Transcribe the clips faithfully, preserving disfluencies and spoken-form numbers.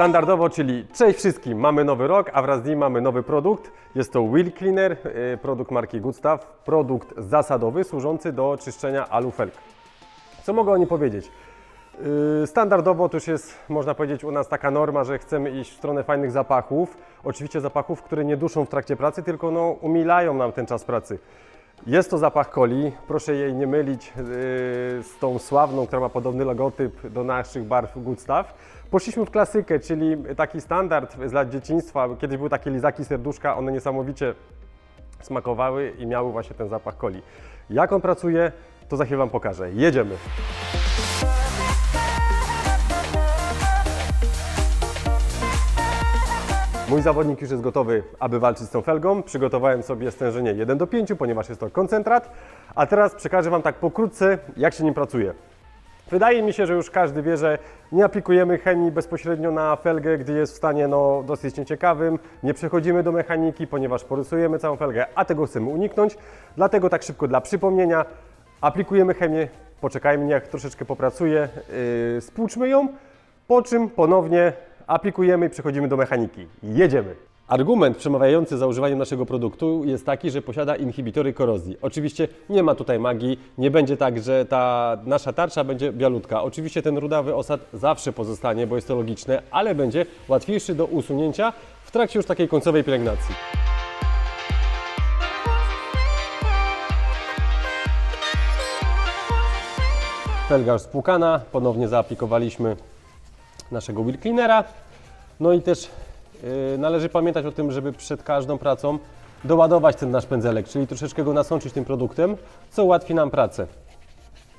Standardowo, czyli cześć wszystkim, mamy nowy rok, a wraz z nim mamy nowy produkt. Jest to Wheel Cleaner, produkt marki Good Stuff, produkt zasadowy służący do czyszczenia alufelg. Co mogę o nim powiedzieć? Standardowo to już jest, można powiedzieć, u nas taka norma, że chcemy iść w stronę fajnych zapachów. Oczywiście zapachów, które nie duszą w trakcie pracy, tylko no, umilają nam ten czas pracy. Jest to zapach coli, proszę jej nie mylić yy, z tą sławną, która ma podobny logotyp do naszych barw Good Stuff. Poszliśmy w klasykę, czyli taki standard z lat dzieciństwa. Kiedyś były takie lizaki serduszka, one niesamowicie smakowały i miały właśnie ten zapach coli. Jak on pracuje, to za chwilę Wam pokażę. Jedziemy! Mój zawodnik już jest gotowy, aby walczyć z tą felgą. Przygotowałem sobie stężenie jeden do pięciu, ponieważ jest to koncentrat. A teraz przekażę Wam tak pokrótce, jak się nim pracuje. Wydaje mi się, że już każdy wie, że nie aplikujemy chemii bezpośrednio na felgę, gdy jest w stanie no, dosyć nieciekawym. Nie przechodzimy do mechaniki, ponieważ porysujemy całą felgę, a tego chcemy uniknąć. Dlatego tak szybko dla przypomnienia aplikujemy chemię, poczekajmy niech troszeczkę popracuje, yy, spłuczmy ją, po czym ponownie aplikujemy i przechodzimy do mechaniki. Jedziemy! Argument przemawiający za używaniem naszego produktu jest taki, że posiada inhibitory korozji. Oczywiście nie ma tutaj magii, nie będzie tak, że ta nasza tarcza będzie bialutka. Oczywiście ten rudawy osad zawsze pozostanie, bo jest to logiczne, ale będzie łatwiejszy do usunięcia w trakcie już takiej końcowej pielęgnacji. Felga już spłukana, ponownie zaaplikowaliśmy naszego Wheel Cleanera. No i też yy, należy pamiętać o tym, żeby przed każdą pracą doładować ten nasz pędzelek, czyli troszeczkę go nasączyć tym produktem, co ułatwi nam pracę.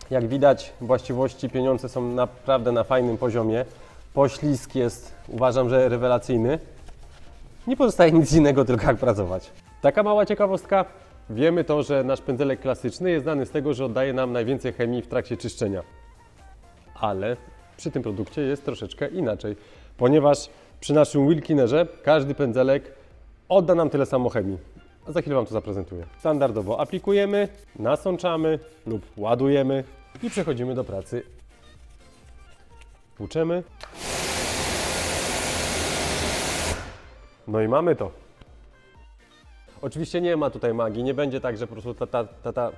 Jak widać, właściwości pieniądze są naprawdę na fajnym poziomie. Poślizg jest, uważam, że rewelacyjny. Nie pozostaje nic innego, tylko jak pracować. Taka mała ciekawostka. Wiemy to, że nasz pędzelek klasyczny jest znany z tego, że oddaje nam najwięcej chemii w trakcie czyszczenia. Ale przy tym produkcie jest troszeczkę inaczej, ponieważ przy naszym Wheel Cleanerze każdy pędzelek odda nam tyle samo chemii. A za chwilę Wam to zaprezentuję. Standardowo aplikujemy, nasączamy lub ładujemy i przechodzimy do pracy. Tłuczemy. No i mamy to. Oczywiście nie ma tutaj magii, nie będzie tak, że po prostu ta ta ta ta...